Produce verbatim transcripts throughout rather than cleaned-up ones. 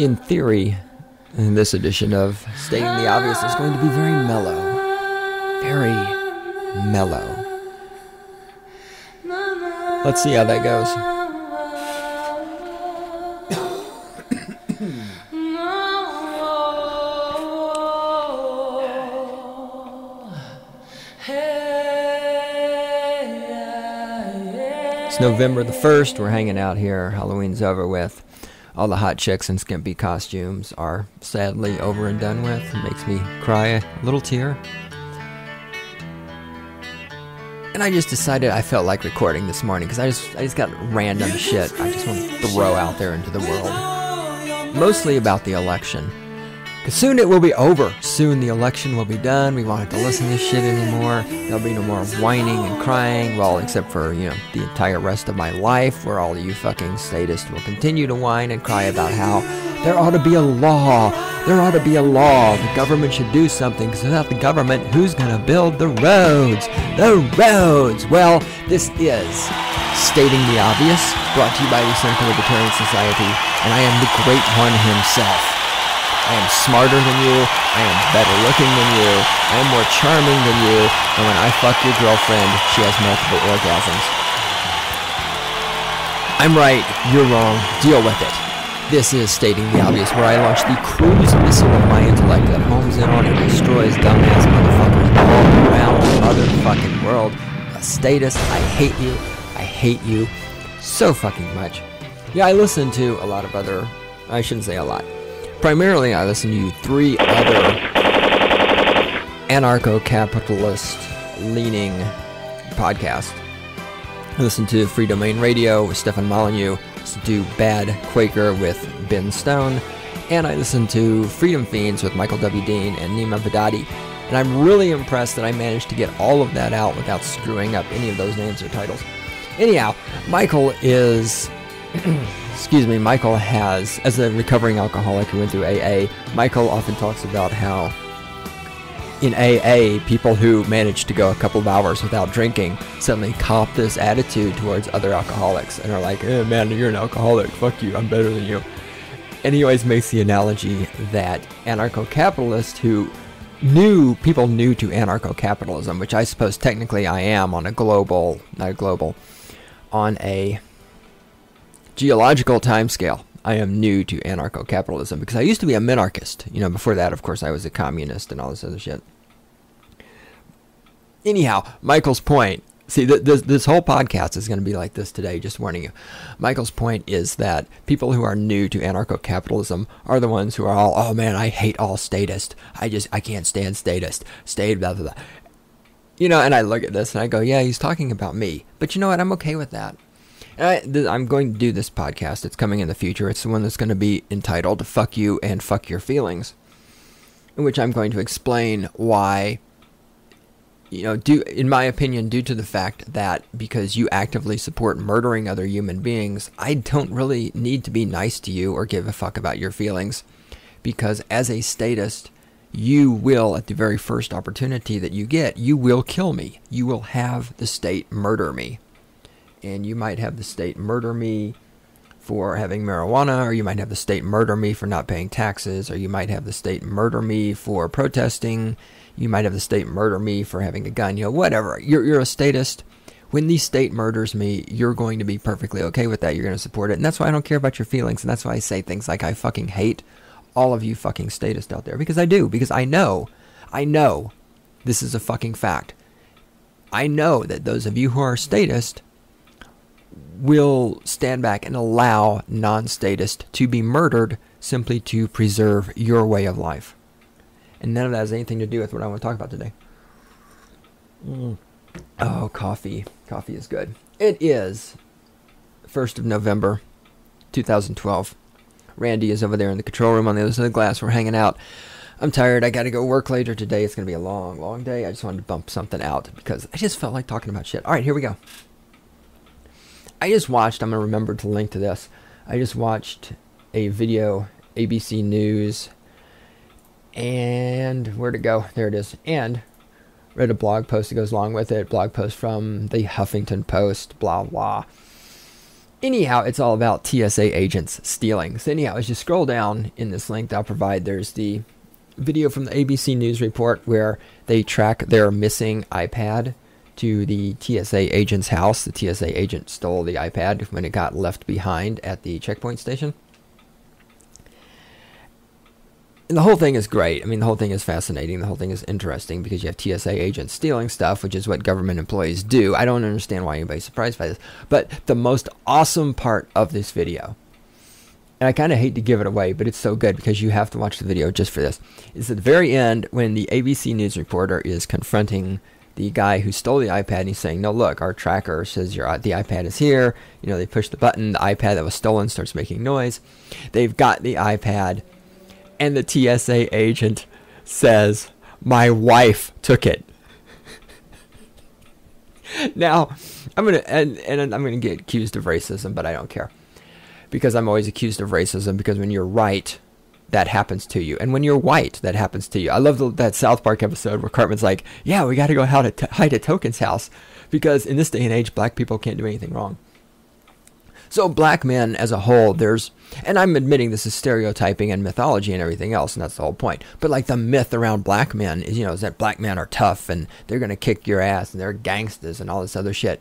In theory, in this edition of Stating the Obvious is going to be very mellow. Very mellow. Let's see how that goes. November the first, we're hanging out here. Halloween's over with. All the hot chicks in skimpy costumes are sadly over and done with. It makes me cry a little tear. And I just decided I felt like recording this morning because I just, I just got random shit I just want to throw out there into the world. Mostly about the election. Because soon it will be over. Soon the election will be done. We won't have to listen to this shit anymore. There'll be no more whining and crying. Well, except for, you know, the entire rest of my life, where all of you fucking statists will continue to whine and cry about how there ought to be a law. There ought to be a law. The government should do something, because without the government, who's going to build the roads? The roads! Well, this is Stating the Obvious, brought to you by the Cynical Libertarian Society, and I am the Great One himself. I am smarter than you, I am better looking than you, I am more charming than you, and when I fuck your girlfriend, she has multiple orgasms. I'm right, you're wrong, deal with it. This is Stating the Obvious, where I launch the cruise missile of my intellect that homes in on and destroys dumbass motherfuckers all around the motherfucking world. A statist, I hate you, I hate you so fucking much. Yeah, I listen to a lot of other, I shouldn't say a lot. Primarily, I listen to three other anarcho-capitalist-leaning podcasts. I listen to Free Domain Radio with Stefan Molyneux. I listen to Bad Quaker with Ben Stone. And I listen to Freedom Fiends with Michael W. Dean and Nima Vedati. And I'm really impressed that I managed to get all of that out without screwing up any of those names or titles. Anyhow, Michael is... Excuse me, Michael has, as a recovering alcoholic who went through A A, Michael often talks about how in A A, people who manage to go a couple of hours without drinking suddenly cop this attitude towards other alcoholics and are like, eh, man, you're an alcoholic, fuck you, I'm better than you. And he always makes the analogy that anarcho-capitalists who knew, people new to anarcho-capitalism, which I suppose technically I am on a global, not a global, on a... geological timescale, I am new to anarcho-capitalism because I used to be a minarchist. You know, before that, of course, I was a communist and all this other shit. Anyhow, Michael's point, see, th this, this whole podcast is going to be like this today, just warning you. Michael's point is that people who are new to anarcho-capitalism are the ones who are all, oh man, I hate all statists. I just, I can't stand statists. Stay blah, blah, blah. You know, and I look at this and I go, yeah, he's talking about me. But you know what? I'm okay with that. I, I'm going to do this podcast. It's coming in the future. It's the one that's going to be entitled Fuck You and Fuck Your Feelings, in which I'm going to explain why, you know, due, in my opinion, due to the fact that because you actively support murdering other human beings, I don't really need to be nice to you or give a fuck about your feelings, because as a statist, you will, at the very first opportunity that you get, you will kill me. You will have the state murder me. And you might have the state murder me for having marijuana, or you might have the state murder me for not paying taxes, or you might have the state murder me for protesting, you might have the state murder me for having a gun, you know, whatever. You're, you're a statist. When the state murders me, you're going to be perfectly okay with that. You're going to support it. And that's why I don't care about your feelings, and that's why I say things like I fucking hate all of you fucking statists out there. Because I do. Because I know. I know this is a fucking fact. I know that those of you who are statist will stand back and allow non-statists to be murdered simply to preserve your way of life. And none of that has anything to do with what I want to talk about today. Mm. Oh, coffee. Coffee is good. It is first of November, two thousand twelve. Randy is over there in the control room on the other side of the glass. We're hanging out. I'm tired. I got to go work later today. It's going to be a long, long day. I just wanted to bump something out because I just felt like talking about shit. All right, here we go. I just watched, I'm going to remember to link to this, I just watched a video, A B C News, and where'd it go? There it is. And read a blog post that goes along with it, blog post from the Huffington Post, blah, blah. Anyhow, it's all about T S A agents stealing. So anyhow, as you scroll down in this link that I'll provide, there's the video from the A B C News report where they track their missing iPad to the T S A agent's house. The T S A agent stole the iPad when it got left behind at the checkpoint station. And the whole thing is great. I mean, the whole thing is fascinating. The whole thing is interesting because you have T S A agents stealing stuff, which is what government employees do. I don't understand why anybody's surprised by this. But the most awesome part of this video, and I kind of hate to give it away, but it's so good because you have to watch the video just for this, is at the very end when the A B C News reporter is confronting the guy who stole the iPad, and he's saying, no, look, our tracker says your the iPad is here. You know, they push the button. The iPad that was stolen starts making noise. They've got the iPad. And the T S A agent says, my wife took it. Now, I'm gonna and, and I'm gonna get accused of racism, but I don't care. Because I'm always accused of racism, because when you're right, that happens to you. And when you're white, that happens to you. I love the, that South Park episode where Cartman's like, yeah, we gotta go hide at, hide at Token's house. Because in this day and age, black people can't do anything wrong. So black men as a whole, there's, and I'm admitting this is stereotyping and mythology and everything else, and that's the whole point. But like the myth around black men is, you know, is that black men are tough and they're going to kick your ass and they're gangsters and all this other shit.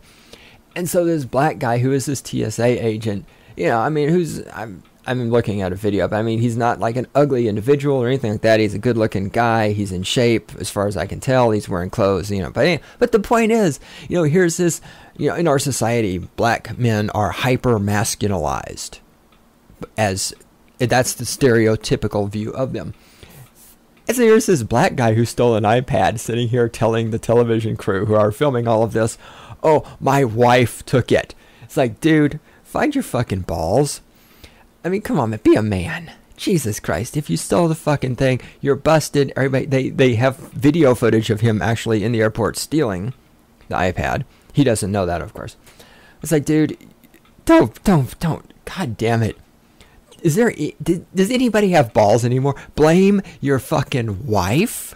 And so this black guy who is this T S A agent, you know, I mean, who's, I'm, I'm looking at a video, but I mean, he's not like an ugly individual or anything like that. He's a good looking guy. He's in shape as far as I can tell. He's wearing clothes, you know, but, but the point is, you know, here's this, you know, in our society, black men are hyper-masculinized, as that's the stereotypical view of them. And so here's this black guy who stole an iPad sitting here telling the television crew who are filming all of this, oh, my wife took it. It's like, dude, find your fucking balls. I mean, come on, man, be a man. Jesus Christ, if you stole the fucking thing, you're busted. Everybody, they, they have video footage of him actually in the airport stealing the iPad. He doesn't know that, of course. It's like, dude, don't, don't, don't. God damn it. Is there, did, does anybody have balls anymore? Blame your fucking wife?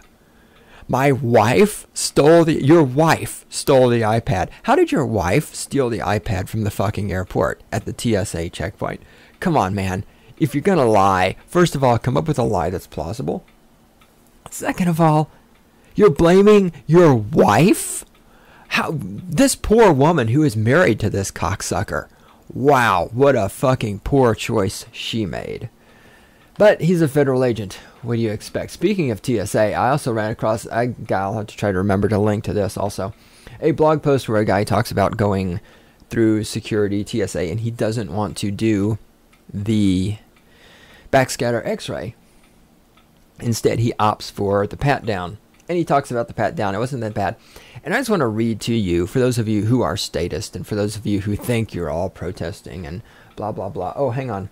My wife stole the, your wife stole the iPad. How did your wife steal the iPad from the fucking airport at the T S A checkpoint? Come on, man. If you're going to lie, first of all, come up with a lie that's plausible. Second of all, you're blaming your wife? How, this poor woman who is married to this cocksucker. Wow, what a fucking poor choice she made. But he's a federal agent. What do you expect? Speaking of T S A, I also ran across, I, I'll have to try to remember to link to this also, a blog post where a guy talks about going through security T S A and he doesn't want to do the backscatter x-ray. Instead, he opts for the pat-down. And he talks about the pat down. It wasn't that bad. And I just want to read to you, for those of you who are statist and for those of you who think you're all protesting and blah, blah, blah. Oh, hang on.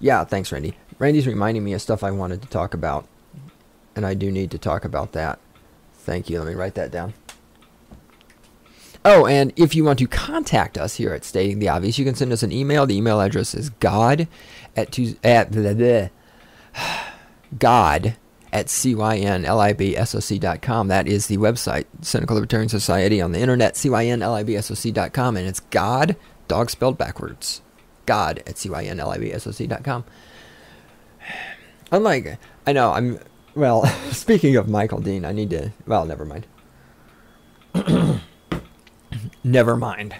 Yeah, thanks, Randy. Randy's reminding me of stuff I wanted to talk about. And I do need to talk about that. Thank you. Let me write that down. Oh, and if you want to contact us here at Stating the Obvious, you can send us an email. The email address is god at, two, at bleh, bleh, god at C Y N L I B S O C dot com. That is the website, Cynical Libertarian Society on the internet, C Y N L I B S O C dot com, and it's God, dog spelled backwards, God at C Y N L I B S O C dot com. Unlike, I know, I'm, well, speaking of Michael Dean, I need to, well, never mind. never mind.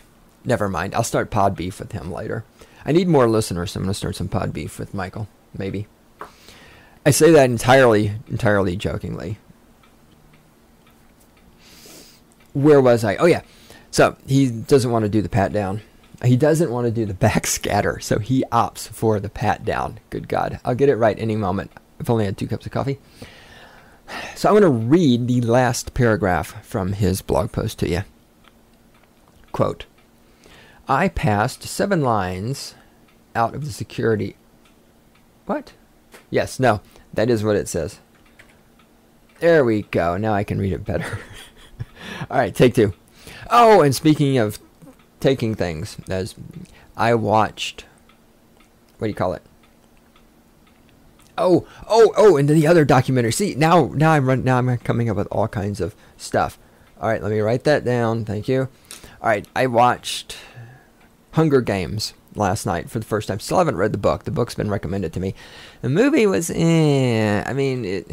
Never mind. I'll start pod beef with him later. I need more listeners, so I'm going to start some pod beef with Michael, maybe. I say that entirely, entirely jokingly. Where was I? Oh, yeah. So he doesn't want to do the pat down. He doesn't want to do the back scatter. So he opts for the pat down. Good God. I'll get it right any moment. I've only had two cups of coffee. So I'm going to read the last paragraph from his blog post to you. Quote, I passed seven lines out of the security. What? Yes, no, that is what it says. There we go. Now I can read it better. All right, take two. Oh, and speaking of taking things, as I watched, what do you call it? Oh, oh, oh, and the other documentary. See, now, now I'm run, now I'm coming up with all kinds of stuff. All right, let me write that down. Thank you. All right, I watched Hunger Games. last night for the first time. Still haven't read the book. The book's been recommended to me. The movie was, eh, I mean, it,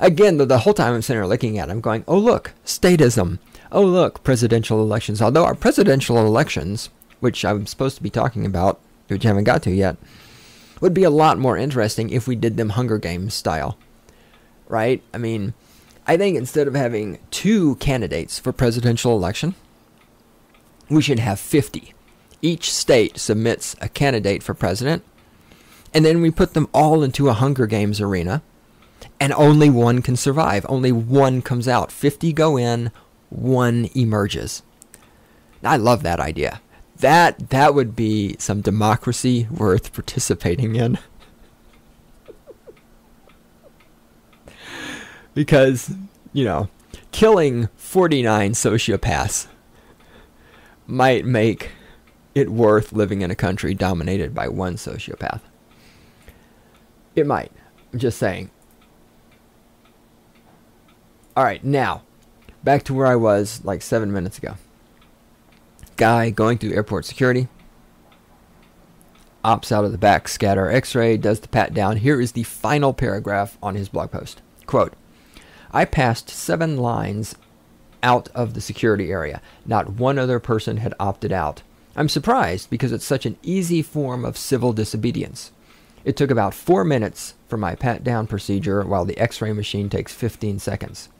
again, the, the whole time I'm sitting there looking at it, I'm going, oh, look, statism. Oh, look, presidential elections. Although our presidential elections, which I'm supposed to be talking about, which I haven't got to yet, would be a lot more interesting if we did them Hunger Games style, right? I mean, I think instead of having two candidates for presidential election, we should have fifty. Each state submits a candidate for president, and then we put them all into a Hunger Games arena, and only one can survive. Only one comes out. fifty go in, one emerges. I love that idea. That that would be some democracy worth participating in. Because, you know, killing forty-nine sociopaths might make it worth living in a country dominated by one sociopath. It might. I'm just saying. All right, now, back to where I was like seven minutes ago. Guy going through airport security. Opts out of the back scatter x-ray, does the pat down. Here is the final paragraph on his blog post. Quote, I passed seven lines out of the security area. Not one other person had opted out. I'm surprised because it's such an easy form of civil disobedience. It took about four minutes for my pat-down procedure while the x-ray machine takes fifteen seconds.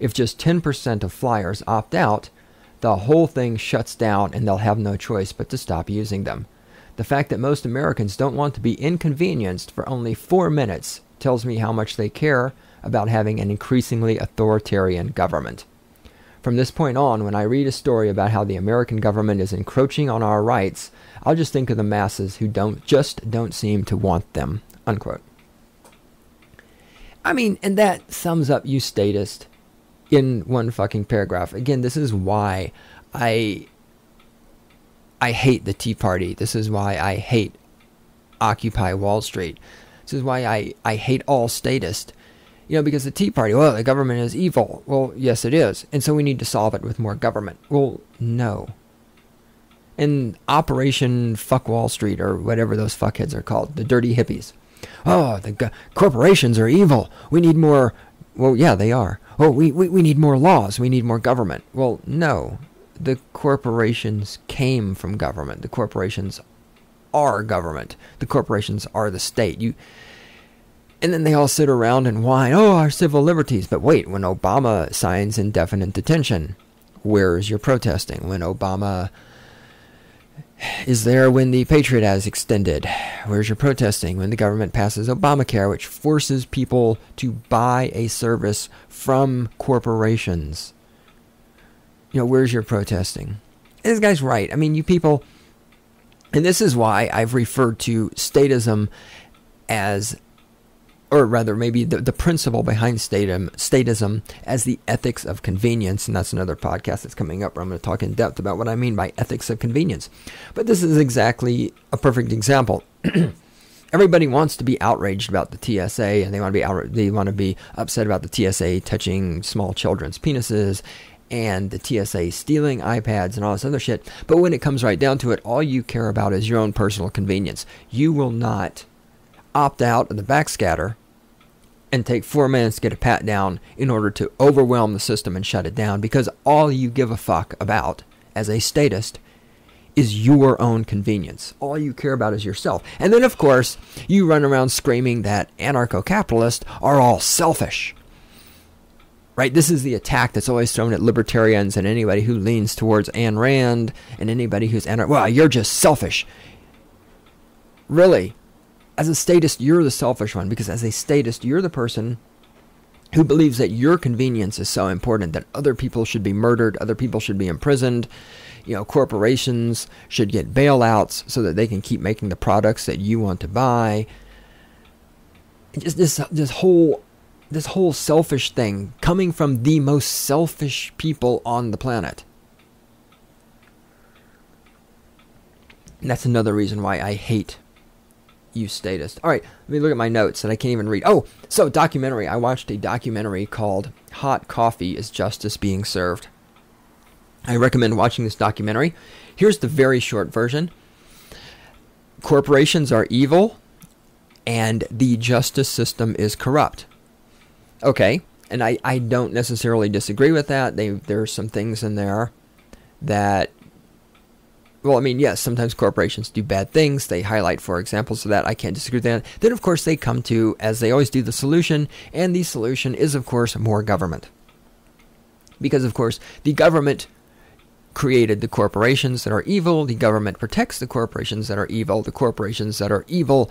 If just ten percent of flyers opt out, the whole thing shuts down and they'll have no choice but to stop using them. The fact that most Americans don't want to be inconvenienced for only four minutes tells me how much they care about having an increasingly authoritarian government. From this point on, when I read a story about how the American government is encroaching on our rights, I'll just think of the masses who don't just don't seem to want them. Unquote. I mean, and that sums up you statist in one fucking paragraph. Again, this is why I I hate the Tea Party. This is why I hate Occupy Wall Street. This is why I, I hate all statists. You know, because the Tea Party, well, the government is evil. Well, yes, it is. And so we need to solve it with more government. Well, no. And Operation Fuck Wall Street, or whatever those fuckheads are called, the dirty hippies. Oh, the go- corporations are evil. We need more. Well, yeah, they are. Oh, we, we, we need more laws. We need more government. Well, no. The corporations came from government. The corporations are government. The corporations are the state. You... And then they all sit around and whine, oh, our civil liberties. But wait, when Obama signs indefinite detention, where is your protesting? When Obama is there when the Patriot Act is extended, where's your protesting? When the government passes Obamacare, which forces people to buy a service from corporations, you know, where's your protesting? And this guy's right. I mean, you people, and this is why I've referred to statism as, or rather maybe the, the principle behind statism, statism as the ethics of convenience. And that's another podcast that's coming up where I'm going to talk in depth about what I mean by ethics of convenience. But this is exactly a perfect example. Everybody wants to be outraged about the T S A, and they want to be outra- they want to be upset about the T S A touching small children's penises and the T S A stealing iPads and all this other shit. But when it comes right down to it, all you care about is your own personal convenience. You will not opt out of the backscatter and take four minutes to get a pat down in order to overwhelm the system and shut it down, because all you give a fuck about as a statist is your own convenience. All you care about is yourself. And then, of course, you run around screaming that anarcho-capitalists are all selfish. Right? This is the attack that's always thrown at libertarians and anybody who leans towards Ayn Rand and anybody who's anarcho. Well, you're just selfish. Really? As a statist, you're the selfish one, because as a statist, you're the person who believes that your convenience is so important that other people should be murdered, other people should be imprisoned, you know, corporations should get bailouts so that they can keep making the products that you want to buy. Just this this whole this whole selfish thing coming from the most selfish people on the planet. And that's another reason why I hate you statist. All right, let me look at my notes that I can't even read. Oh, so documentary. I watched a documentary called Hot Coffee, Is Justice Being Served? I recommend watching this documentary. Here's the very short version. corporations are evil and the justice system is corrupt. Okay, and I, I don't necessarily disagree with that. They, there are some things in there that, well, I mean, yes, sometimes corporations do bad things. They highlight for examples of that. I can't disagree with that. Then, of course, they come to, as they always do, the solution, and the solution is, of course, more government. Because, of course, the government created the corporations that are evil. The government protects the corporations that are evil. The corporations that are evil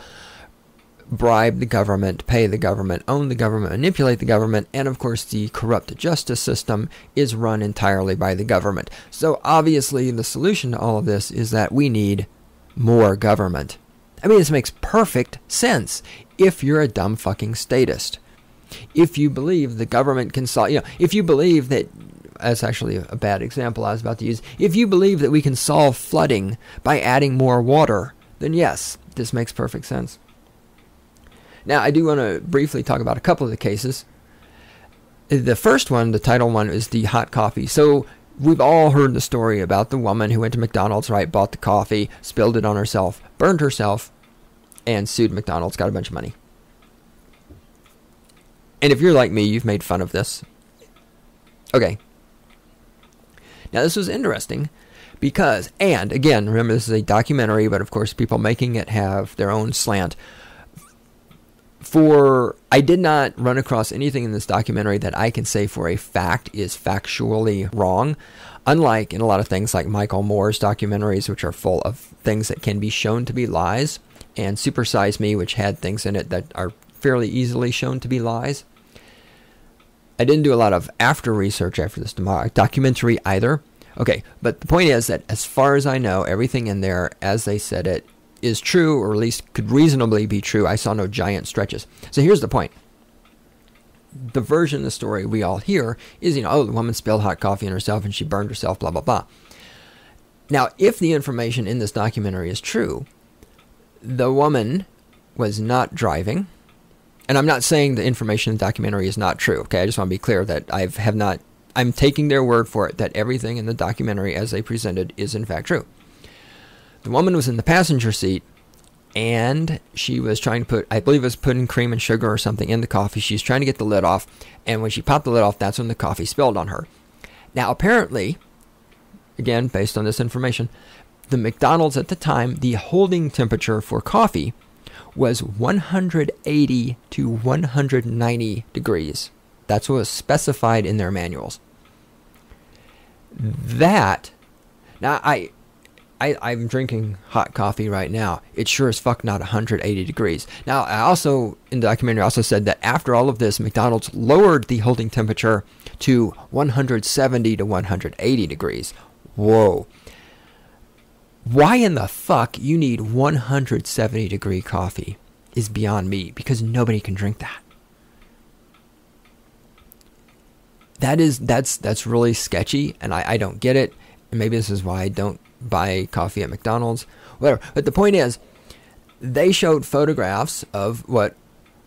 bribe the government, pay the government, own the government, manipulate the government, and of course the corrupt justice system is run entirely by the government. So obviously the solution to all of this is that we need more government. I mean, this makes perfect sense if you're a dumb fucking statist. If you believe the government can solve, you know, if you believe that, that's actually a bad example I was about to use, if you believe that we can solve flooding by adding more water, then yes, this makes perfect sense. Now, I do want to briefly talk about a couple of the cases. The first one, the title one, is the hot coffee. So we've all heard the story about the woman who went to McDonald's, right, bought the coffee, spilled it on herself, burned herself, and sued McDonald's, got a bunch of money. And if you're like me, you've made fun of this. Okay. Now, this was interesting because, and again, remember this is a documentary, but of course people making it have their own slant. For, I did not run across anything in this documentary that I can say for a fact is factually wrong, unlike in a lot of things like Michael Moore's documentaries, which are full of things that can be shown to be lies, and Super Size Me, which had things in it that are fairly easily shown to be lies. I didn't do a lot of after research after this documentary either. Okay, but the point is that as far as I know, everything in there, as they said it, is true, or at least could reasonably be true. I saw no giant stretches. So here's the point. The version of the story we all hear is, you know, oh, the woman spilled hot coffee on herself and she burned herself, blah, blah, blah. Now, if the information in this documentary is true, the woman was not driving. And I'm not saying the information in the documentary is not true, okay? I just want to be clear that I have not, I'm taking their word for it that everything in the documentary as they presented is in fact true. The woman was in the passenger seat, and she was trying to put, I believe it was putting cream and sugar or something in the coffee. She's trying to get the lid off, and when she popped the lid off, that's when the coffee spilled on her. Now, apparently, again, based on this information, the McDonald's at the time, the holding temperature for coffee was one hundred eighty to one hundred ninety degrees. That's what was specified in their manuals. That, now I... I, I'm drinking hot coffee right now. It's sure as fuck not one hundred eighty degrees. Now, I also, in the documentary, also said that after all of this, McDonald's lowered the holding temperature to one hundred seventy to one hundred eighty degrees. Whoa. Why in the fuck you need one hundred seventy degree coffee is beyond me, because nobody can drink that. That is, that's, that's really sketchy, and I, I don't get it. And maybe this is why I don't buy coffee at McDonald's, whatever. But the point is, they showed photographs of what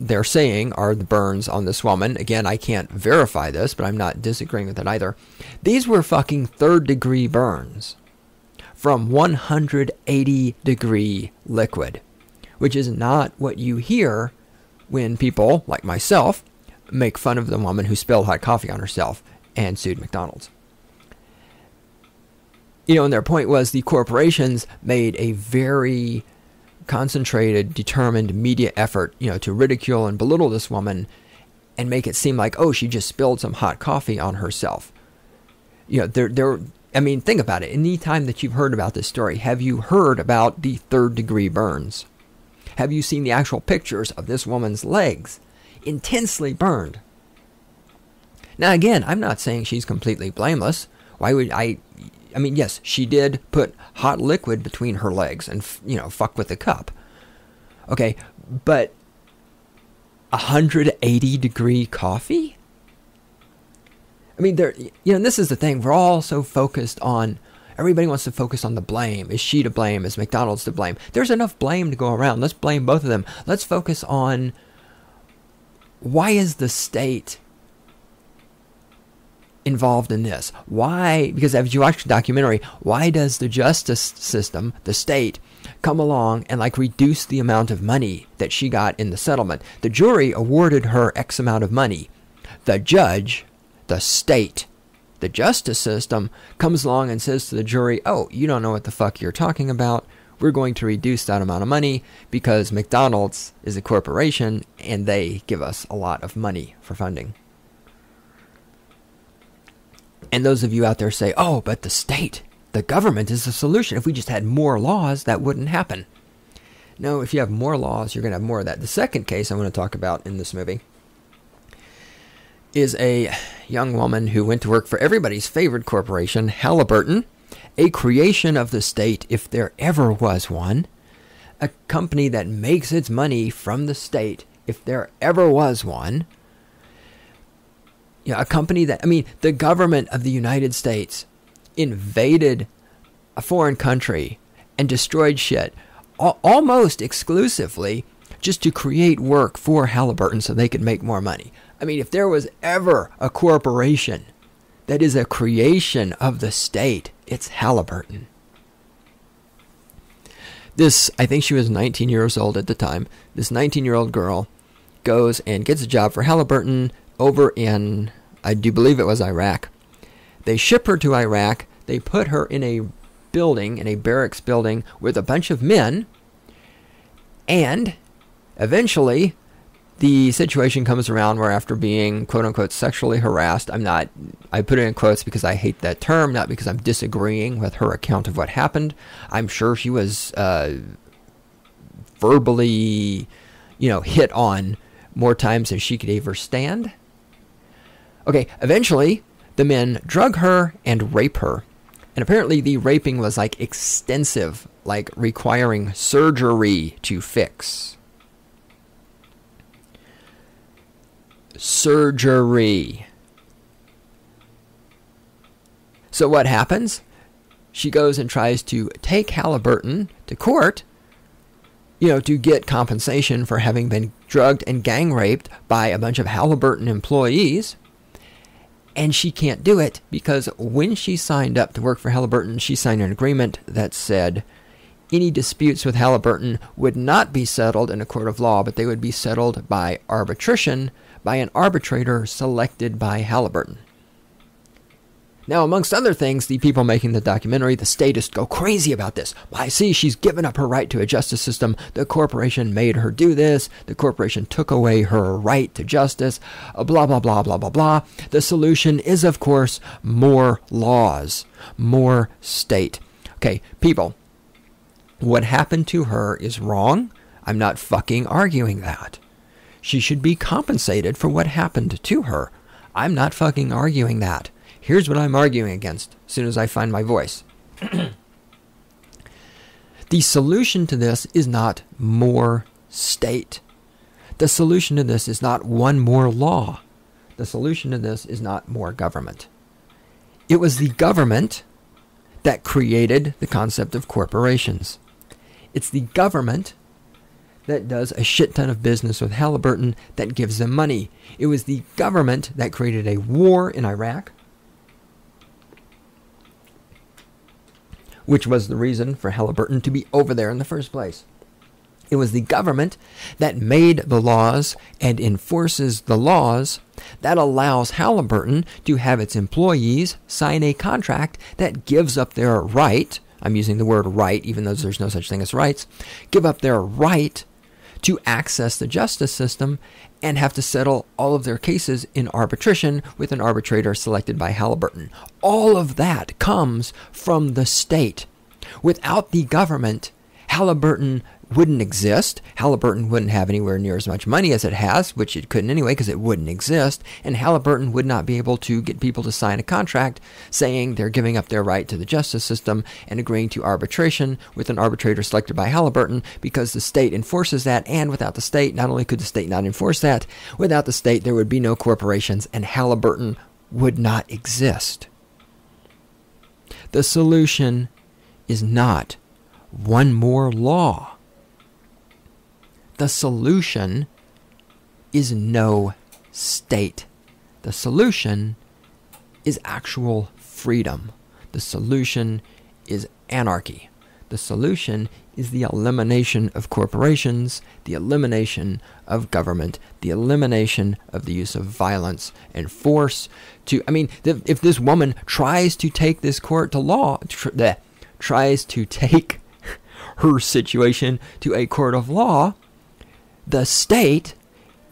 they're saying are the burns on this woman. Again, I can't verify this, but I'm not disagreeing with it either. These were fucking third degree burns from one hundred eighty degree liquid, which is not what you hear when people like myself make fun of the woman who spilled hot coffee on herself and sued McDonald's. You know, and their point was the corporations made a very concentrated, determined media effort, you know, to ridicule and belittle this woman and make it seem like, oh, she just spilled some hot coffee on herself. You know, they're, they're, I mean, think about it. Any time that you've heard about this story, have you heard about the third degree burns? Have you seen the actual pictures of this woman's legs intensely burned? Now, again, I'm not saying she's completely blameless. Why would I... I mean, yes, she did put hot liquid between her legs and, you know, fuck with the cup. Okay, but one hundred eighty degree coffee? I mean, there, you know, this is the thing. We're all so focused on, everybody wants to focus on the blame. Is she to blame? Is McDonald's to blame? There's enough blame to go around. Let's blame both of them. Let's focus on why is the state involved in this? Why? Because as you watch the documentary, why does the justice system, the state, come along and like reduce the amount of money that she got in the settlement. The jury awarded her X amount of money. The judge, the state, the justice system comes along and says to the jury, oh, you don't know what the fuck you're talking about. We're going to reduce that amount of money because McDonald's is a corporation and they give us a lot of money for funding. And those of you out there say, oh, but the state, the government is the solution. If we just had more laws, that wouldn't happen. No, if you have more laws, you're going to have more of that. The second case I want to talk about in this movie is a young woman who went to work for everybody's favorite corporation, Halliburton, a creation of the state, if there ever was one, a company that makes its money from the state, if there ever was one. You know, a company that, I mean, the government of the United States invaded a foreign country and destroyed shit al almost exclusively just to create work for Halliburton so they could make more money. I mean, if there was ever a corporation that is a creation of the state, it's Halliburton. This, I think she was nineteen years old at the time. This nineteen-year-old girl goes and gets a job for Halliburton over in, I do believe it was Iraq. They ship her to Iraq. They put her in a building, in a barracks building, with a bunch of men. And eventually, the situation comes around where after being, quote-unquote, sexually harassed, I'm not, I put it in quotes because I hate that term, not because I'm disagreeing with her account of what happened. I'm sure she was uh, verbally, you know, hit on more times than she could ever stand. Okay, eventually, the men drug her and rape her. And apparently the raping was like extensive, like requiring surgery to fix. Surgery. So what happens? She goes and tries to take Halliburton to court, you know, to get compensation for having been drugged and gang raped by a bunch of Halliburton employees. And she can't do it because when she signed up to work for Halliburton, she signed an agreement that said any disputes with Halliburton would not be settled in a court of law, but they would be settled by arbitration by an arbitrator selected by Halliburton. Now, amongst other things, the people making the documentary, the statists, go crazy about this. Well, I see she's given up her right to a justice system. The corporation made her do this. The corporation took away her right to justice. Uh, blah, blah, blah, blah, blah, blah. The solution is, of course, more laws, more state. Okay, people, what happened to her is wrong. I'm not fucking arguing that. She should be compensated for what happened to her. I'm not fucking arguing that. Here's what I'm arguing against as soon as I find my voice. The solution to this is not more state. The solution to this is not one more law. The solution to this is not more government. It was the government that created the concept of corporations. It's the government that does a shit ton of business with Halliburton that gives them money. It was the government that created a war in Iraq, which was the reason for Halliburton to be over there in the first place. It was the government that made the laws and enforces the laws that allows Halliburton to have its employees sign a contract that gives up their right, I'm using the word right, even though there's no such thing as rights, give up their right to access the justice system and have to settle all of their cases in arbitration with an arbitrator selected by Halliburton. All of that comes from the state. Without the government, Halliburton wouldn't exist. Halliburton wouldn't have anywhere near as much money as it has, which it couldn't anyway because it wouldn't exist, and Halliburton would not be able to get people to sign a contract saying they're giving up their right to the justice system and agreeing to arbitration with an arbitrator selected by Halliburton because the state enforces that, and without the state, not only could the state not enforce that, without the state there would be no corporations and Halliburton would not exist. The solution is not one more law. The solution is no state. The solution is actual freedom. The solution is anarchy. The solution is the elimination of corporations, the elimination of government, the elimination of the use of violence and force. To I mean, th if this woman tries to take this court to law, tr bleh, tries to take her situation to a court of law, the state,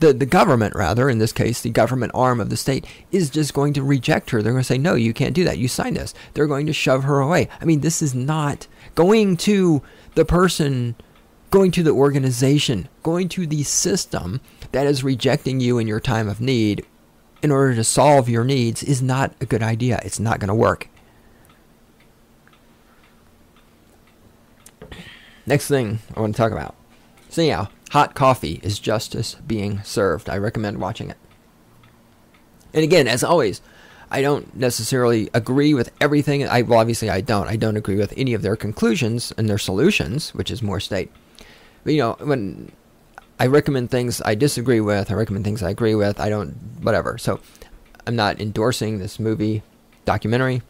the, the government rather, in this case, the government arm of the state, is just going to reject her. They're going to say, no, you can't do that. You signed this. They're going to shove her away. I mean, this is not going to the person, going to the organization, going to the system that is rejecting you in your time of need in order to solve your needs is not a good idea. It's not going to work. Next thing I want to talk about. So anyhow, Hot Coffee is Justice Being Served. I recommend watching it. And again, as always, I don't necessarily agree with everything. I, well, obviously I don't. I don't agree with any of their conclusions and their solutions, which is more state. But, you know, when I recommend things I disagree with, I recommend things I agree with, I don't, whatever. So I'm not endorsing this movie documentary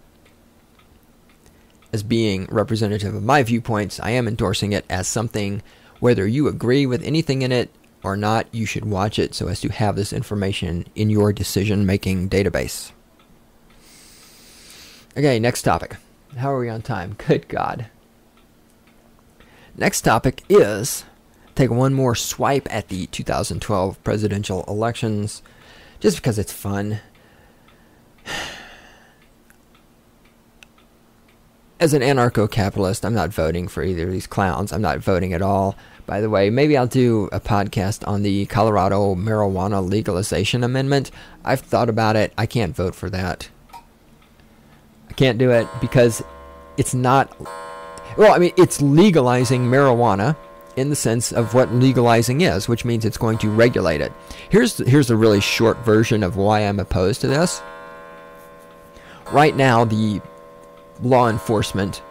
as being representative of my viewpoints. I am endorsing it as something, whether you agree with anything in it or not, you should watch it so as to have this information in your decision-making database. Okay, next topic. How are we on time? Good God. Next topic is, take one more swipe at the two thousand twelve presidential elections, just because it's fun. As an anarcho-capitalist, I'm not voting for either of these clowns. I'm not voting at all. By the way, maybe I'll do a podcast on the Colorado marijuana legalization amendment. I've thought about it. I can't vote for that. I can't do it because it's not... Well, I mean, it's legalizing marijuana in the sense of what legalizing is, which means it's going to regulate it. Here's, here's a really short version of why I'm opposed to this. Right now, the... law enforcement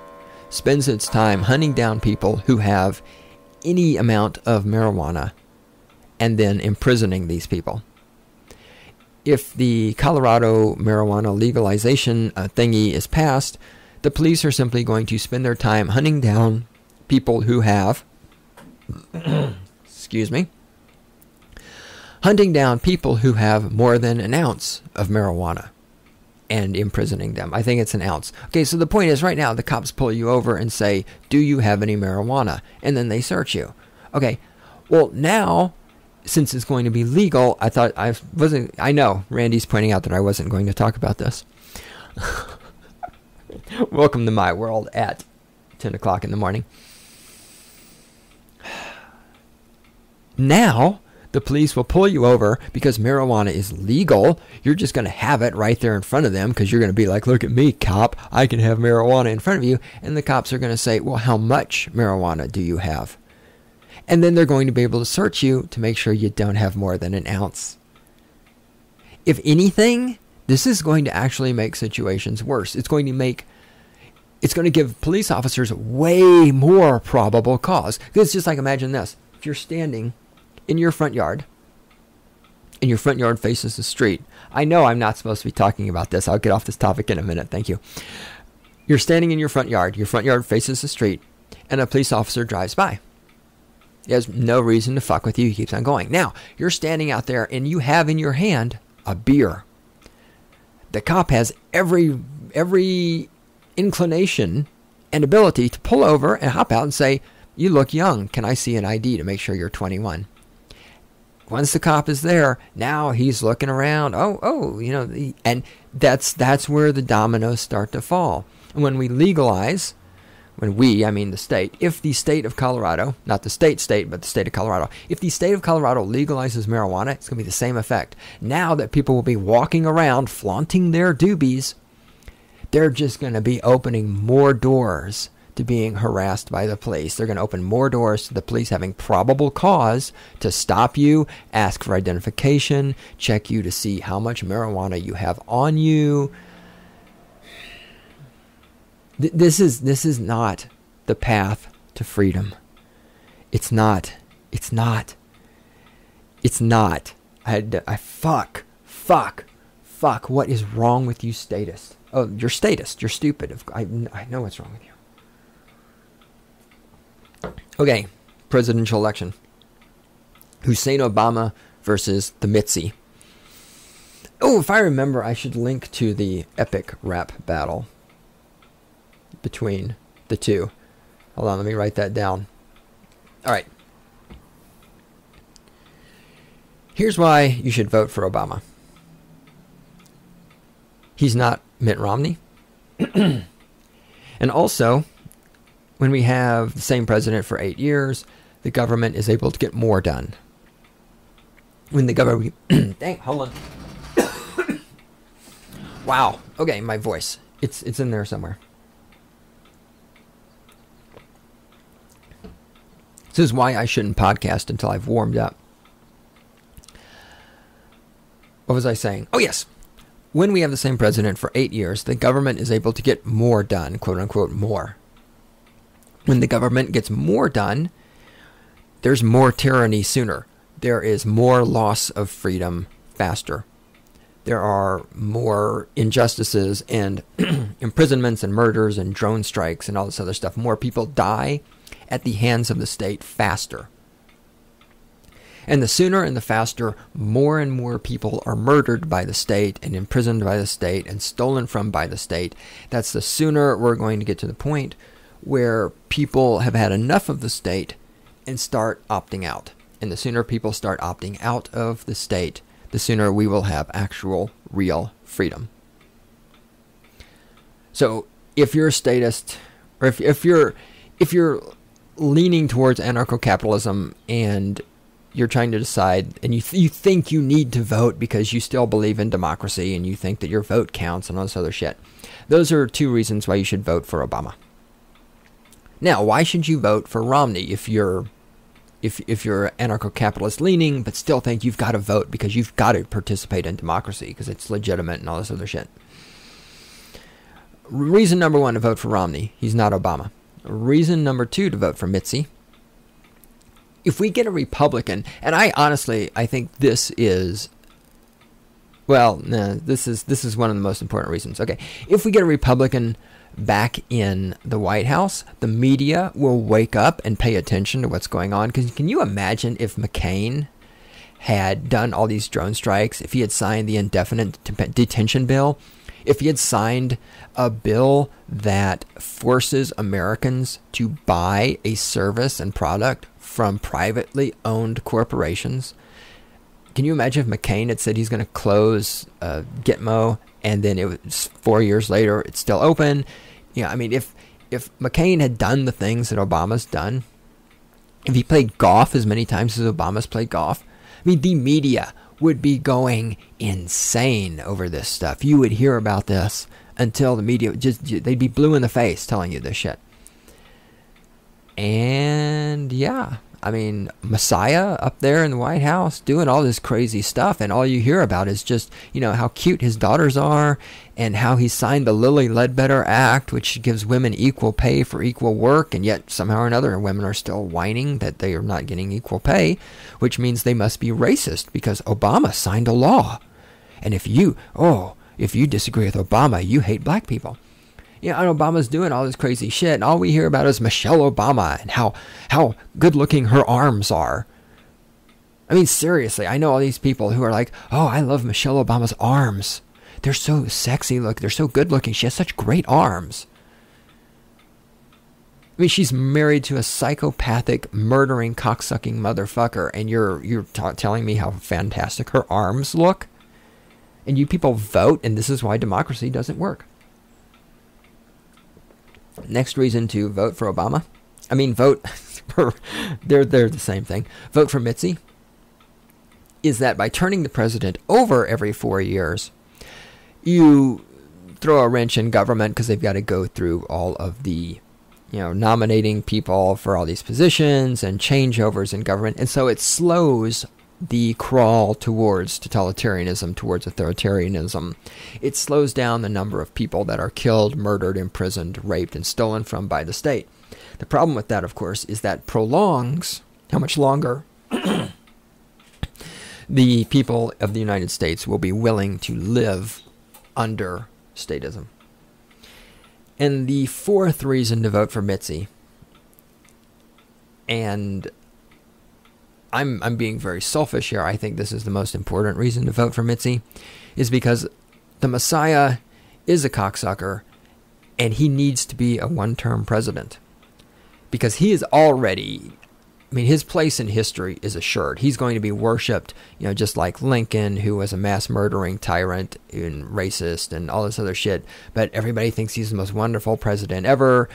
spends its time hunting down people who have any amount of marijuana and then imprisoning these people. If the Colorado marijuana legalization uh, thingy is passed, the police are simply going to spend their time hunting down people who have, excuse me, hunting down people who have more than an ounce of marijuana and imprisoning them. I think it's an ounce. Okay, so the point is right now the cops pull you over and say, do you have any marijuana? And then they search you. Okay, well now, since it's going to be legal, I thought I wasn't, I know, Randy's pointing out that I wasn't going to talk about this. Welcome to my world at ten o'clock in the morning. Now, the police will pull you over because marijuana is legal. You're just going to have it right there in front of them because you're going to be like, look at me, cop. I can have marijuana in front of you. And the cops are going to say, well, how much marijuana do you have? And then they're going to be able to search you to make sure you don't have more than an ounce. If anything, this is going to actually make situations worse. It's going to make... It's going to give police officers way more probable cause. Because it's just like, imagine this. If you're standing... in your front yard, and your front yard faces the street. I know I'm not supposed to be talking about this. I'll get off this topic in a minute. Thank you. You're standing in your front yard. Your front yard faces the street, and a police officer drives by. He has no reason to fuck with you. He keeps on going. Now, you're standing out there, and you have in your hand a beer. The cop has every every inclination and ability to pull over and hop out and say, you look young. Can I see an I D to make sure you're twenty-one? Once the cop is there, now he's looking around. Oh, oh, you know, and that's that's where the dominoes start to fall. And when we legalize, when we, I mean the state, if the state of Colorado, not the state state, but the state of Colorado, if the state of Colorado legalizes marijuana, it's going to be the same effect. Now that people will be walking around flaunting their doobies, they're just going to be opening more doors to being harassed by the police. They're going to open more doors to the police having probable cause to stop you, ask for identification, check you to see how much marijuana you have on you. Th this is this is not the path to freedom. It's not. It's not. It's not. I had to, I fuck fuck fuck. What is wrong with you, statist? Oh, you're statist. You're stupid. I I know what's wrong with you. Okay, presidential election. Hussein Obama versus the Mitzy. Oh, if I remember, I should link to the epic rap battle between the two. Hold on, let me write that down. All right. Here's why you should vote for Obama. He's not Mitt Romney. And also, when we have the same president for eight years, the government is able to get more done. When the government... Dang, hold on. Wow. Okay, my voice. It's, it's in there somewhere. This is why I shouldn't podcast until I've warmed up. What was I saying? Oh, yes. When we have the same president for eight years, the government is able to get more done, quote unquote, more. When the government gets more done, there's more tyranny sooner. There is more loss of freedom faster. There are more injustices and imprisonments and murders and drone strikes and all this other stuff. More people die at the hands of the state faster. And the sooner and the faster, more and more people are murdered by the state and imprisoned by the state and stolen from by the state. That's the sooner we're going to get to the point where people have had enough of the state and start opting out. And the sooner people start opting out of the state, the sooner we will have actual, real freedom. So if you're a statist, or if, if you're if you're leaning towards anarcho-capitalism and you're trying to decide, and you, th you think you need to vote because you still believe in democracy and you think that your vote counts and all this other shit, those are two reasons why you should vote for Obama. Now, why should you vote for Romney if you're if if you're anarcho-capitalist leaning but still think you've got to vote because you've got to participate in democracy because it's legitimate and all this other shit? Reason number one to vote for Romney, he's not Obama. Reason number two to vote for Mitzy. If we get a Republican, and I honestly, I think this is, well, nah, this is this is one of the most important reasons. Okay, if we get a Republican back in the White House, the media will wake up and pay attention to what's going on. Because can you imagine if McCain had done all these drone strikes, if he had signed the indefinite detention bill, if he had signed a bill that forces Americans to buy a service and product from privately owned corporations? Can you imagine if McCain had said he's going to close uh, Gitmo, and then it was four years later, it's still open? You know, I mean, if if McCain had done the things that Obama's done, if he played golf as many times as Obama's played golf, I mean, the media would be going insane over this stuff. You would hear about this until the media, just they'd be blue in the face telling you this shit. And yeah, I mean, Messiah up there in the White House doing all this crazy stuff, and all you hear about is just, you know, how cute his daughters are and how he signed the Lilly Ledbetter Act, which gives women equal pay for equal work, and yet somehow or another women are still whining that they are not getting equal pay, which means they must be racist because Obama signed a law. And if you, oh, if you disagree with Obama, you hate black people. You know, and Obama's doing all this crazy shit, and all we hear about is Michelle Obama and how how good-looking her arms are. I mean, seriously, I know all these people who are like, oh, I love Michelle Obama's arms. They're so sexy, look, they're so good-looking. She has such great arms. I mean, she's married to a psychopathic, murdering, cocksucking motherfucker, and you're, you're t- telling me how fantastic her arms look? And you people vote, and this is why democracy doesn't work. Next reason to vote for Obama. I mean, vote for, they're, they're the same thing. Vote for Mitzy is that by turning the president over every four years, you throw a wrench in government because they've got to go through all of the, you know, nominating people for all these positions and changeovers in government. And so it slows the crawl towards totalitarianism, towards authoritarianism. It slows down the number of people that are killed, murdered, imprisoned, raped, and stolen from by the state. The problem with that, of course, is that prolongs how much longer the people of the United States will be willing to live under statism. And the fourth reason to vote for Mitzy And I'm I'm being very selfish here. I think this is the most important reason to vote for Mitzy, is because the Messiah is a cocksucker, and he needs to be a one-term president, because he is already, I mean, his place in history is assured. He's going to be worshipped, you know, just like Lincoln, who was a mass murdering tyrant and racist and all this other shit. But everybody thinks he's the most wonderful president ever.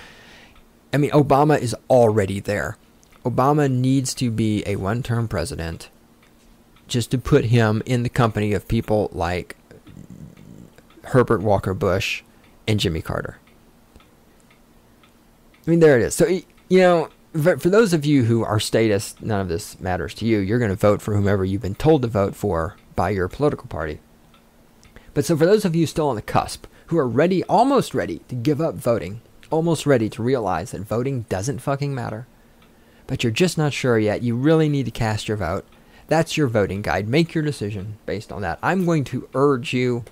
I mean, Obama is already there. Obama needs to be a one-term president just to put him in the company of people like Herbert Walker Bush and Jimmy Carter. I mean, there it is. So, you know, for those of you who are statists, none of this matters to you. You're going to vote for whomever you've been told to vote for by your political party. But so for those of you still on the cusp, who are ready, almost ready to give up voting, almost ready to realize that voting doesn't fucking matter, but you're just not sure yet, you really need to cast your vote. That's your voting guide. Make your decision based on that. I'm going to urge you,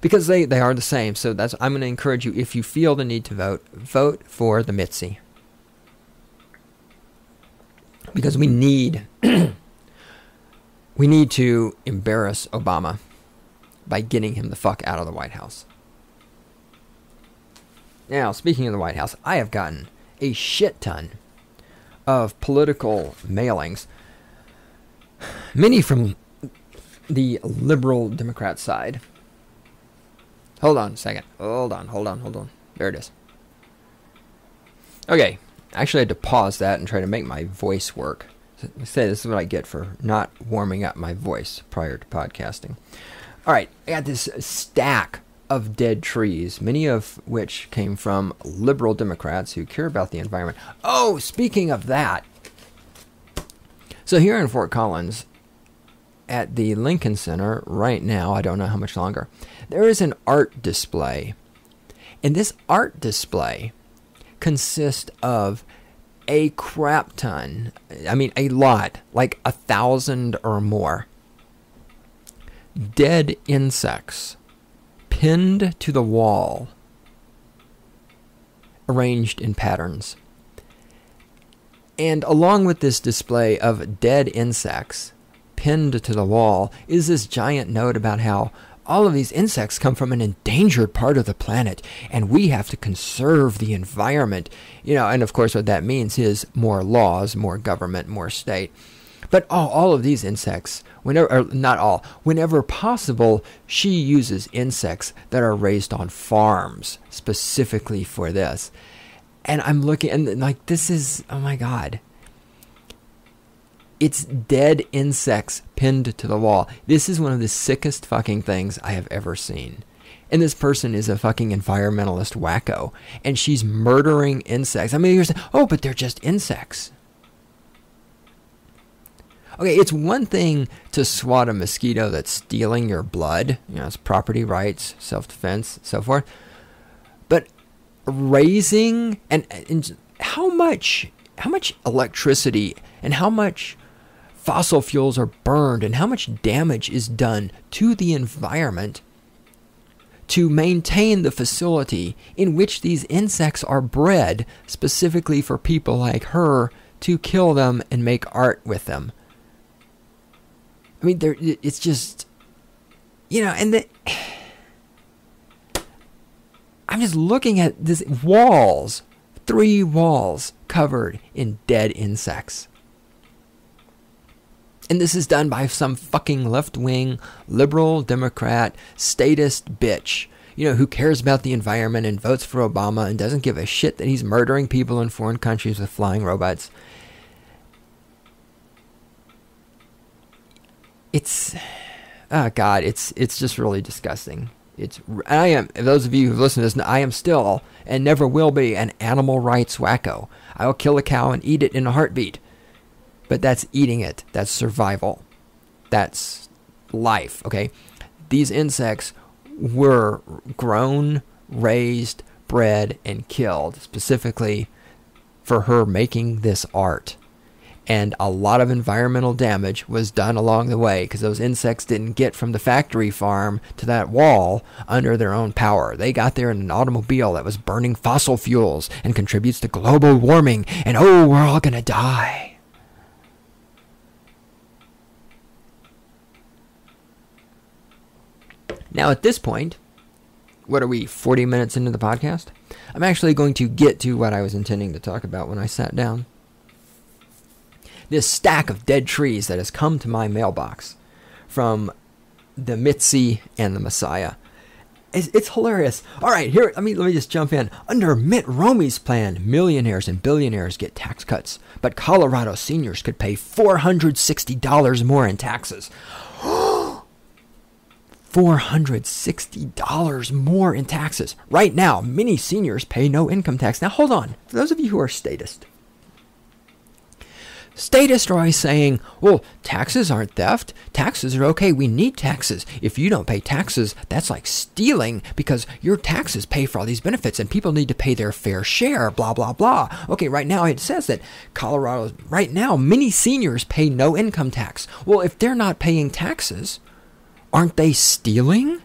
because they, they are the same, so that's, I'm going to encourage you, if you feel the need to vote, vote for the Mitzy. Because we need, we need to embarrass Obama by getting him the fuck out of the White House. Now, speaking of the White House, I have gotten a shit ton of political mailings, many from the liberal Democrat side. Hold on a second. Hold on, hold on, hold on. There it is. Okay. I actually had to pause that and try to make my voice work. So, I say this is what I get for not warming up my voice prior to podcasting. All right. I got this stack of dead trees, many of which came from liberal Democrats who care about the environment. Oh, speaking of that. So here in Fort Collins, at the Lincoln Center right now, I don't know how much longer, there is an art display. And this art display consists of a crap ton, I mean a lot, like a thousand or more, dead insects pinned to the wall, arranged in patterns. And along with this display of dead insects pinned to the wall is this giant note about how all of these insects come from an endangered part of the planet, and we have to conserve the environment. You know, and of course what that means is more laws, more government, more state. But all, all of these insects, whenever, or not all, whenever possible, she uses insects that are raised on farms specifically for this. And I'm looking, and like, this is, oh my God. It's dead insects pinned to the wall. This is one of the sickest fucking things I have ever seen. And this person is a fucking environmentalist wacko. And she's murdering insects. I mean, you're saying, oh, but they're just insects. Okay, it's one thing to swat a mosquito that's stealing your blood. You know, it's property rights, self-defense, so forth. But raising, and, and how much, how much electricity and how much fossil fuels are burned and how much damage is done to the environment to maintain the facility in which these insects are bred specifically for people like her to kill them and make art with them. I mean, there, it's just, you know, and the, I'm just looking at this, walls, three walls covered in dead insects. And this is done by some fucking left-wing, liberal, Democrat, statist bitch, you know, who cares about the environment and votes for Obama and doesn't give a shit that he's murdering people in foreign countries with flying robots. It's, oh God, it's it's just really disgusting. It's, I am, those of you who've listened to this, I am still and never will be an animal rights wacko. I will kill a cow and eat it in a heartbeat. But that's eating it. That's survival. That's life, okay? These insects were grown, raised, bred, and killed specifically for her making this art. and a lot of environmental damage was done along the way because those insects didn't get from the factory farm to that wall under their own power. They got there in an automobile that was burning fossil fuels and contributes to global warming, and oh, we're all gonna die. Now at this point, what are we, forty minutes into the podcast? I'm actually going to get to what I was intending to talk about when I sat down. This stack of dead trees that has come to my mailbox from the Mitzy and the Messiah. It's, it's hilarious. All right, here, let me, let me just jump in. Under Mitt Romney's plan, millionaires and billionaires get tax cuts, but Colorado seniors could pay four hundred sixty dollars more in taxes. four hundred sixty dollars more in taxes. Right now, many seniors pay no income tax. Now, hold on. For those of you who are statist, statists are always saying, well, taxes aren't theft. Taxes are okay. We need taxes. If you don't pay taxes, that's like stealing because your taxes pay for all these benefits and people need to pay their fair share, blah, blah, blah. Okay, right now it says that Colorado, right now, many seniors pay no income tax. Well, if they're not paying taxes, aren't they stealing?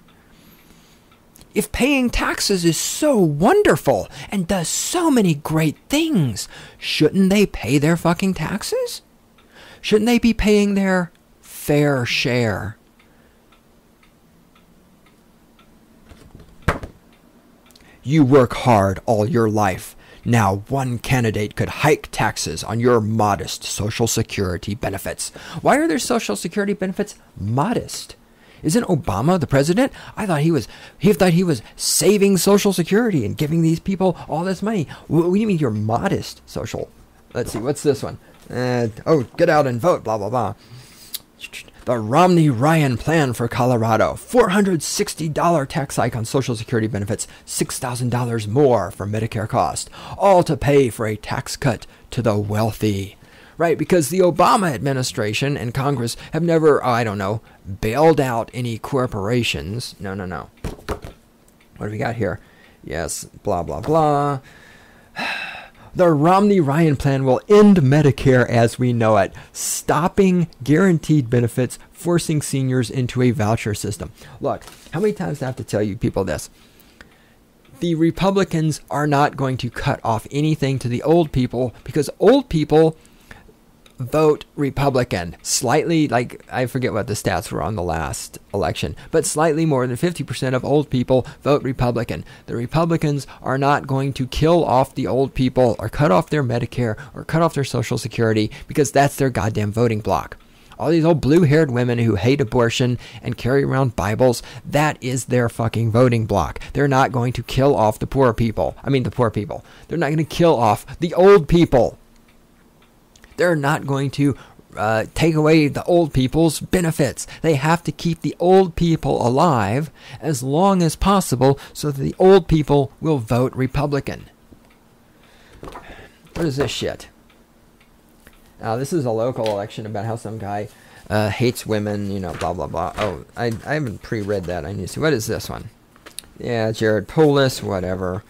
If paying taxes is so wonderful and does so many great things, shouldn't they pay their fucking taxes? Shouldn't they be paying their fair share? You work hard all your life. Now, one candidate could hike taxes on your modest Social Security benefits. Why are their Social Security benefits modest? Isn't Obama the president? I thought he was he thought he was saving Social Security and giving these people all this money. What do you mean you're modest social? Let's see, what's this one? Uh, oh, get out and vote, blah, blah, blah. The Romney-Ryan plan for Colorado. four hundred sixty dollars tax hike on Social Security benefits. six thousand dollars more for Medicare cost. All to pay for a tax cut to the wealthy. Right, because the Obama administration and Congress have never, oh, I don't know, bailed out any corporations. No, no, no. What do we got here? Yes, blah, blah, blah. The Romney-Ryan plan will end Medicare as we know it, stopping guaranteed benefits, forcing seniors into a voucher system. Look, how many times do I have to tell you people this? The Republicans are not going to cut off anything to the old people because old people vote Republican. Slightly, like, I forget what the stats were on the last election, but slightly more than fifty percent of old people vote Republican. The Republicans are not going to kill off the old people or cut off their Medicare or cut off their Social Security because that's their goddamn voting block. All these old blue-haired women who hate abortion and carry around Bibles, that is their fucking voting block. They're not going to kill off the poor people. I mean the poor people. They're not going to kill off the old people. They're not going to uh, take away the old people's benefits. They have to keep the old people alive as long as possible so that the old people will vote Republican. What is this shit? Now, this is a local election about how some guy uh, hates women, you know, blah, blah, blah. Oh, I, I haven't pre-read that. I need to see. What is this one? Yeah, Jared Polis, whatever.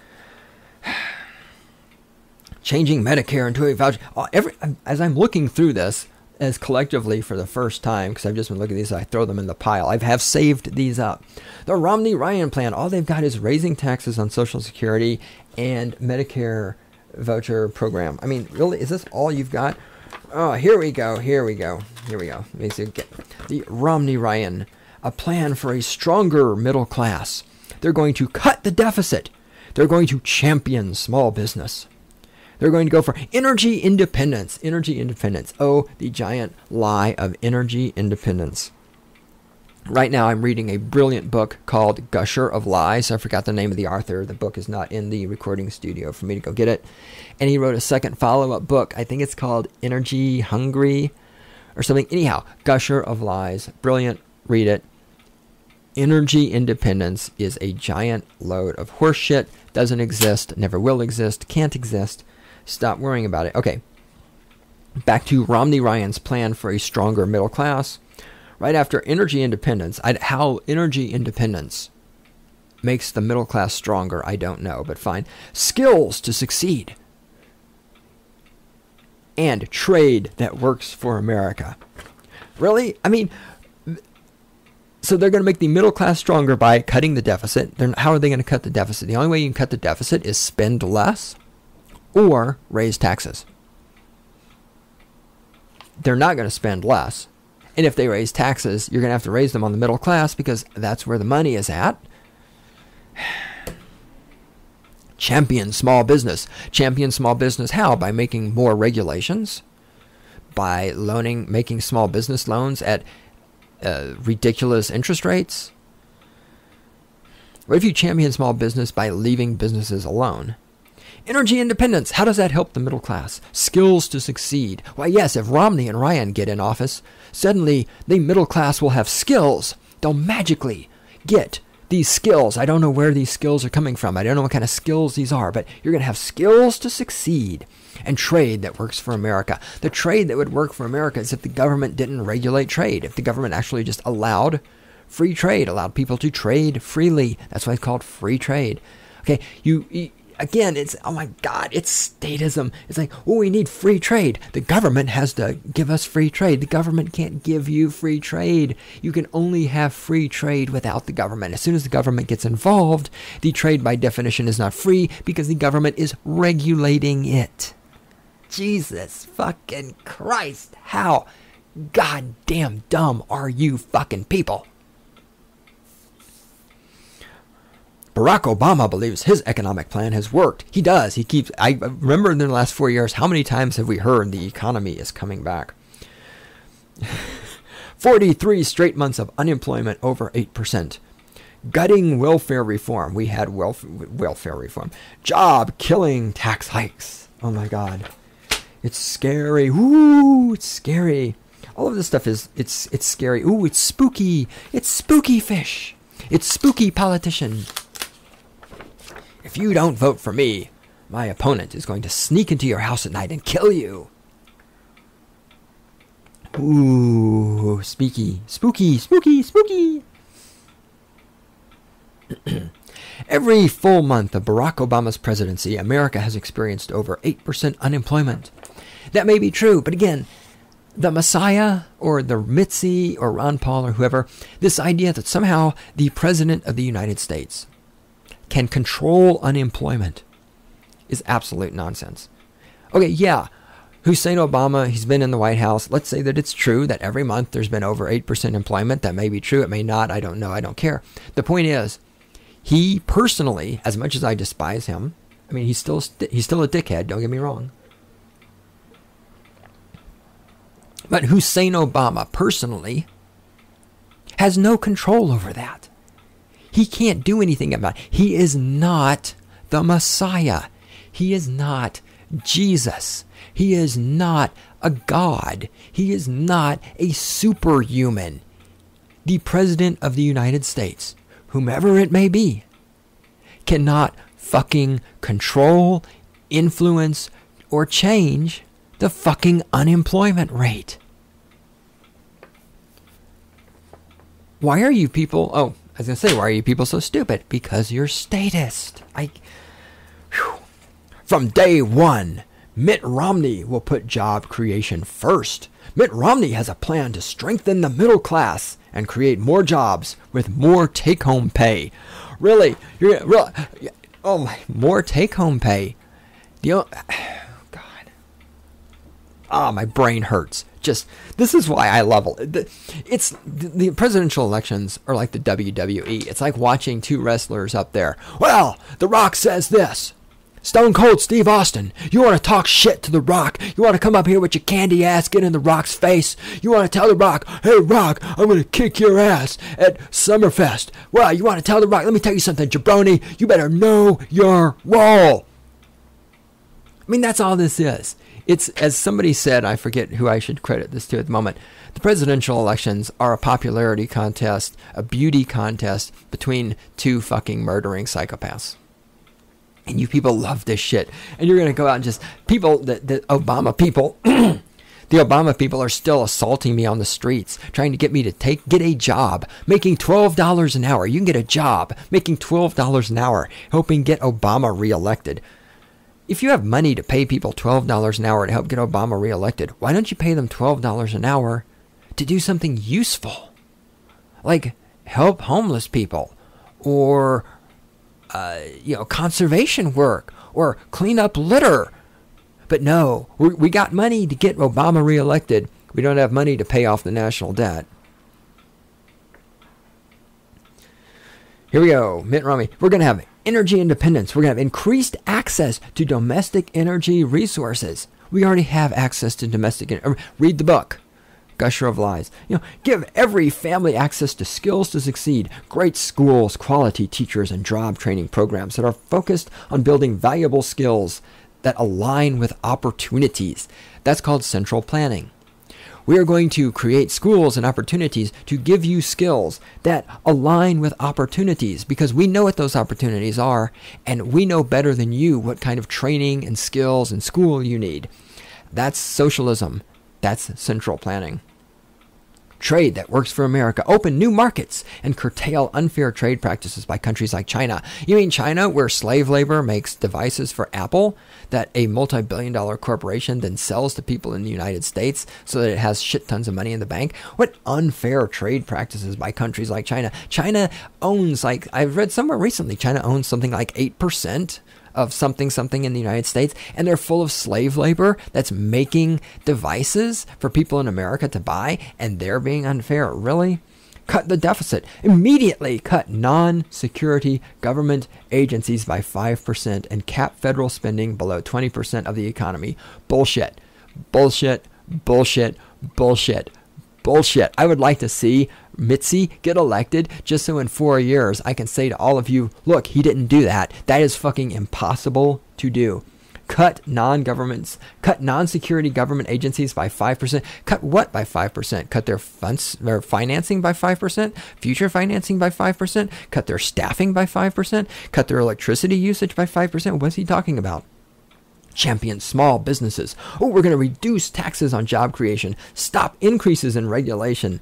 Changing Medicare into a voucher. Every, as I'm looking through this as collectively for the first time, because I've just been looking at these, I throw them in the pile. I have saved these up. The Romney-Ryan plan, all they've got is raising taxes on Social Security and Medicare voucher program. I mean, really, is this all you've got? Oh, here we go, here we go, here we go. Let me see. The Romney-Ryan, a plan for a stronger middle class. They're going to cut the deficit. They're going to champion small business. They're going to go for energy independence. Energy independence. Oh, the giant lie of energy independence. Right now, I'm reading a brilliant book called Gusher of Lies. I forgot the name of the author. The book is not in the recording studio for me to go get it. And he wrote a second follow-up book. I think it's called Energy Hungry or something. Anyhow, Gusher of Lies. Brilliant. Read it. Energy independence is a giant load of horseshit. Doesn't exist. Never will exist. Can't exist. Stop worrying about it. Okay, back to Romney-Ryan's plan for a stronger middle class. Right after energy independence, I'd, how energy independence makes the middle class stronger, I don't know, but fine. Skills to succeed. and trade that works for America. Really? I mean, so they're going to make the middle class stronger by cutting the deficit. They're, how are they going to cut the deficit? The only way you can cut the deficit is spend less or raise taxes. They're not going to spend less. And if they raise taxes, you're going to have to raise them on the middle class because that's where the money is at. Champion small business. Champion small business how? By making more regulations, by loaning, making small business loans at uh, ridiculous interest rates. What if you champion small business by leaving businesses alone? Energy independence. How does that help the middle class? Skills to succeed. Why, yes, if Romney and Ryan get in office, suddenly the middle class will have skills. They'll magically get these skills. I don't know where these skills are coming from. I don't know what kind of skills these are, but you're going to have skills to succeed and trade that works for America. The trade that would work for America is if the government didn't regulate trade, if the government actually just allowed free trade, allowed people to trade freely. That's why it's called free trade. Okay, you... you Again, it's, oh my God, it's statism. It's like, oh, we need free trade. The government has to give us free trade. The government can't give you free trade. You can only have free trade without the government. As soon as the government gets involved, the trade by definition is not free because the government is regulating it. Jesus fucking Christ. How goddamn dumb are you fucking people? Barack Obama believes his economic plan has worked. He does. He keeps... I remember in the last four years, how many times have we heard the economy is coming back? forty-three straight months of unemployment over eight percent. Gutting welfare reform. We had welf welfare reform. Job killing tax hikes. Oh my God. It's scary. Ooh, it's scary. All of this stuff is... It's, it's scary. Ooh, it's spooky. It's spooky fish. It's spooky politician. If you don't vote for me, my opponent is going to sneak into your house at night and kill you. Ooh, spooky, spooky, spooky, spooky. Every full month of Barack Obama's presidency, America has experienced over eight percent unemployment. That may be true, but again, the Messiah or the Mitzy or Ron Paul or whoever, this idea that somehow the president of the United States can control unemployment is absolute nonsense. Okay, yeah, Hussein Obama, he's been in the White House. Let's say that it's true that every month there's been over eight percent employment. That may be true. It may not. I don't know. I don't care. The point is, he personally, as much as I despise him, I mean, he's still, he's still a dickhead. Don't get me wrong. But Hussein Obama personally has no control over that. He can't do anything about it. He is not the Messiah. He is not Jesus. He is not a God. He is not a superhuman. The President of the United States, whomever it may be, cannot fucking control, influence, or change the fucking unemployment rate. Why are you people... Oh. I was going to say, why are you people so stupid? Because you're statist. I, whew. From day one, Mitt Romney will put job creation first. Mitt Romney has a plan to strengthen the middle class and create more jobs with more take-home pay. Really? You're, really? Oh, my. More take-home pay? The, oh, God. Ah, oh, my brain hurts. Just, this is why I love it. It's the presidential elections are like the W W E. It's like watching two wrestlers up there. Well, The Rock says this. Stone Cold Steve Austin, you want to talk shit to The Rock? You want to come up here with your candy ass, get in The Rock's face? You want to tell The Rock, hey Rock, I'm going to kick your ass at Summerfest? Well, you want to tell The Rock, let me tell you something, jabroni, you better know your role. I mean, that's all this is. It's, as somebody said, I forget who I should credit this to at the moment, the presidential elections are a popularity contest, a beauty contest between two fucking murdering psychopaths. And you people love this shit. And you're going to go out and just, people, the, the Obama people, the Obama people are still assaulting me on the streets, trying to get me to take, get a job, making twelve dollars an hour. You can get a job making twelve dollars an hour, helping get Obama reelected. If you have money to pay people twelve dollars an hour to help get Obama reelected, why don't you pay them twelve dollars an hour to do something useful? Like help homeless people, or uh, you know, conservation work, or clean up litter. But no, we, we got money to get Obama reelected. We don't have money to pay off the national debt. Here we go, Mitt Romney. We're going to have energy independence. We're going to have increased access to domestic energy resources. We already have access to domestic energy. Read the book, Gusher of Lies. You know, give every family access to skills to succeed, great schools, quality teachers, and job training programs that are focused on building valuable skills that align with opportunities. That's called central planning. We are going to create schools and opportunities to give you skills that align with opportunities, because we know what those opportunities are, and we know better than you what kind of training and skills and school you need. That's socialism. That's central planning. Trade that works for America. Open new markets and curtail unfair trade practices by countries like China. You mean China, where slave labor makes devices for Apple that a multi-billion dollar corporation then sells to people in the United States so that it has shit tons of money in the bank? What unfair trade practices by countries like China? China owns, like, I've read somewhere recently, China owns something like eight percent of something something in the United States, and they're full of slave labor that's making devices for people in America to buy, and they're being unfair. Really? Cut the deficit. Immediately cut non-security government agencies by five percent and cap federal spending below twenty percent of the economy. Bullshit. Bullshit. Bullshit. Bullshit. Bullshit. I would like to see Mitzy get elected just so in four years I can say to all of you, look, he didn't do that. That is fucking impossible to do. Cut non-governments, cut non-security government agencies by five percent. Cut what by five percent? Cut their funds, their financing by five percent, future financing by five percent, cut their staffing by five percent, cut their electricity usage by five percent. What's he talking about? Champion small businesses. Oh, we're going to reduce taxes on job creation. Stop increases in regulation.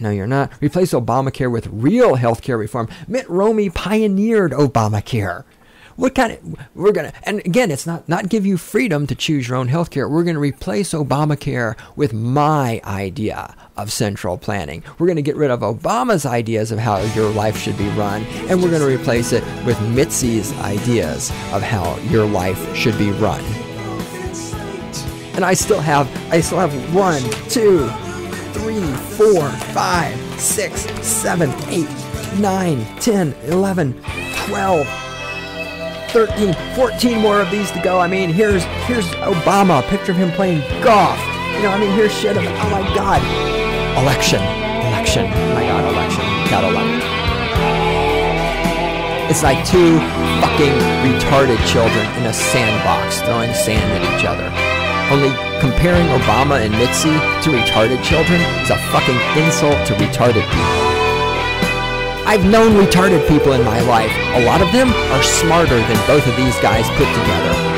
No, you're not. Replace Obamacare with real health care reform. Mitt Romney pioneered Obamacare. What kind of, we're going to, and again, it's not, not give you freedom to choose your own health care. We're going to replace Obamacare with my idea of central planning. We're going to get rid of Obama's ideas of how your life should be run, and we're going to replace it with Mitzy's ideas of how your life should be run. And I still have, I still have one, two, three, four, five, six, seven, eight, nine, ten, eleven, twelve, thirteen, fourteen more of these to go. I mean, here's here's Obama, a picture of him playing golf. You know, I mean, here's shit of, oh my God. Election, election, my God, election, got eleven. It's like two fucking retarded children in a sandbox throwing sand at each other. Only comparing Obama and Mitzy to retarded children is a fucking insult to retarded people. I've known retarded people in my life. A lot of them are smarter than both of these guys put together.